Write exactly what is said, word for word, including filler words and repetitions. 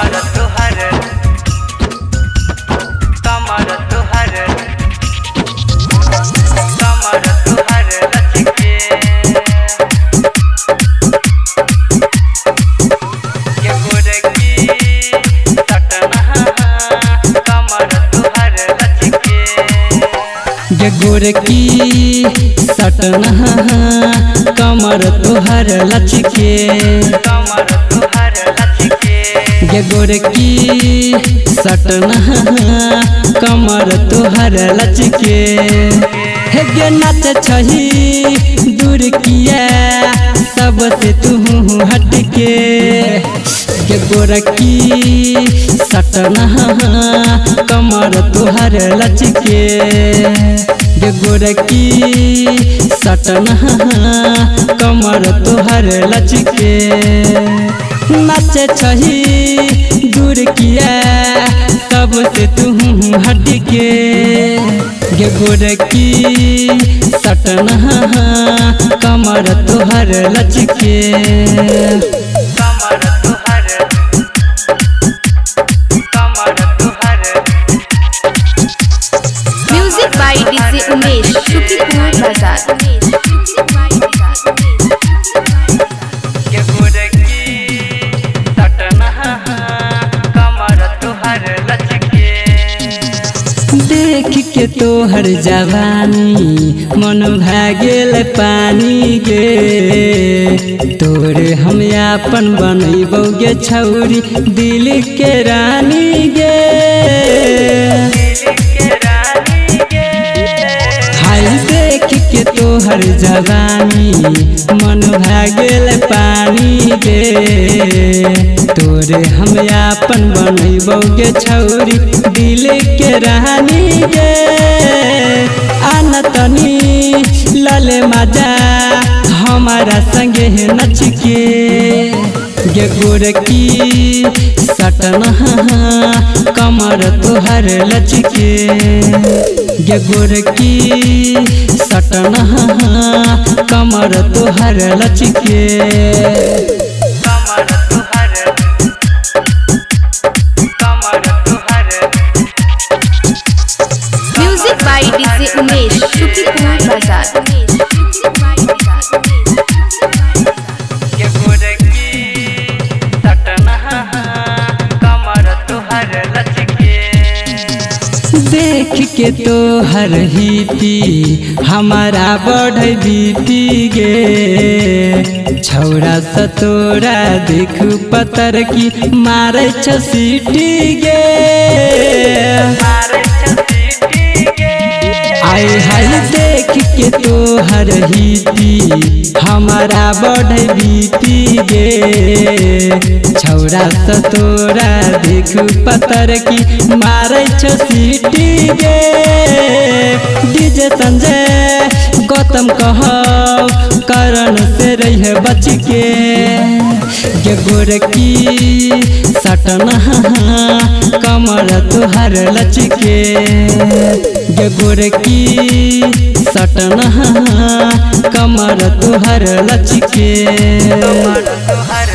कमर तुहर कमर तुहर कमर तुहर लचके के गोरकी सटना कमर तुहर लचके के गोरकी सटना कमर तुहर लचके कमर तुहर ये गोरकी सटना कमर तुहर लचके हे गे नाच छही दूर किया सबसे तुहू हटके ये गोरकी सटना कमर तुहर लचके ये गोरकी सटना कमर तुहर लचके नाचे छही दूर किया सबसे तुहू हटके गे गोरकी सटना कमर तुहर लचके कमर तुहर कमर तुहर म्यूजिक बाय डीजे उमेश शुक्रिया बाजार। देख के तोहर जवानी मन भागेल पानी गे तोर हम अपन बनैबौ गे छौरी दिल के रानी गे हाय देख के तोहर जवानी मन भागेल पानी गे तोरे हम अपन बनैबौ गे छौरी दिल के रानी गे आना तनी लले मजा हमारा संगे नच के गे गोरकी सटना कमर तुहर लचके गे गोरकी सटना कमर तुहर लचके कमर डीजे उमेश शुक्रिया बाजार के गोरकी सटना कमर तुहर लचके देख के तोहर हिती हमारा बढ़ बीती गे छौड़ा सतोरा देख पतर की मारे छसीटी गे देख के तोहर हिती हमारा बढ़ बीती गे छौड़ा सतोरा देख पतर की मारे छसीटी गे डीजे संजय गौतम कहो करण से रही बच के गे गोरकी सटना कमर तुहर लचके गे गोरकी सटना कमर तुहर लचके कमर तुहर